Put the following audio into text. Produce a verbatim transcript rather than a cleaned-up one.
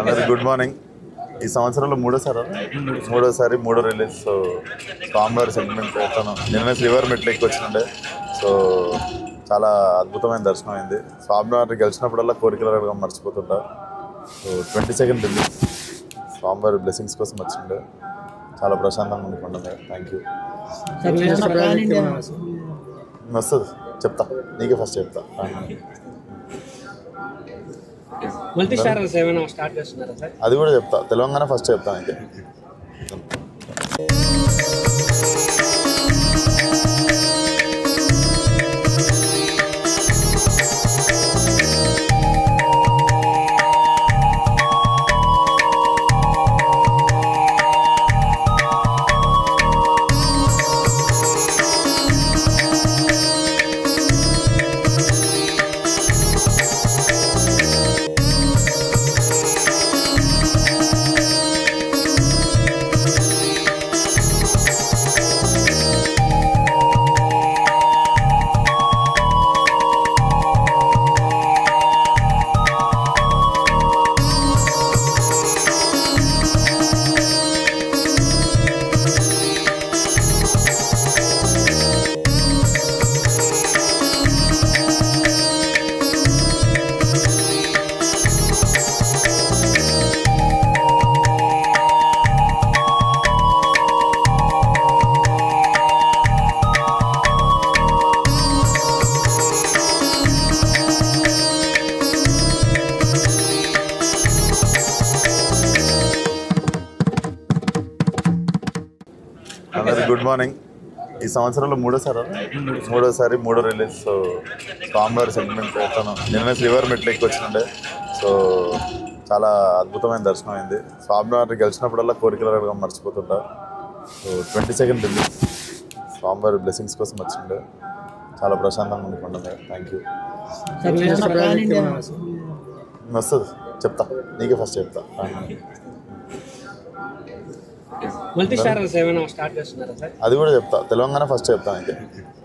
अंदर good morning ఈ సంవత్సరంలో మూడోసారి మూడోసారి మూడో రిలీజ్ సో స్వామివారి సెంటిమెంట్ అవుతాను నిన్న శ్రీవారి మెట్లకి వచ్చిండే సో చాలా అద్భుతమైన దర్శనం అయింది స్వామివారిని గెలిచినప్పుడల్లా కోరికలగా మర్చిపోతుంటా సో ట్వంటీ సెకండ్ రిలీజ్ స్వామివారి బ్లెస్సింగ్స్ కోసం వచ్చిండే చాలా ప్రశాంతంగా ఉండిపోండి థ్యాంక్ యూ వస్తుంది చెప్తా నీకే ఫస్ట్ చెప్తా मल्टी स्टारर सेवन स्टार्ट చేస్తున్నారు సార్ అది కూడా చెప్తా తెలంగాణ ఫస్ట్ చెప్తా అంటే గుడ్ మార్నింగ్ ఈ సంవత్సరంలో మూడోసారి మూడోసారి మూడో రిలీజ్ సో స్వామివారి సెంటిమెంట్ అవుతాను నిన్న శ్రీవారి మెట్లకి వచ్చిండే సో చాలా అద్భుతమైన దర్శనం అయింది స్వామివారిని గెలిచినప్పుడల్లా కోరికలగా మర్చిపోతుంటా సో ట్వంటీ సెకండ్ రిలీజ్ స్వామివారి బ్లెస్సింగ్స్ కోసం వచ్చిండే చాలా ప్రశాంతంగా ఉండిపోండి థ్యాంక్ యూ వస్తుంది చెప్తా నీకే ఫస్ట్ చెప్తా मल्टी स्टारर सेवन स्टार्ट చేస్తున్నారు సార్ అది కూడా చెప్తా తెలంగాణ ఫస్ట్ చెప్తా అంటే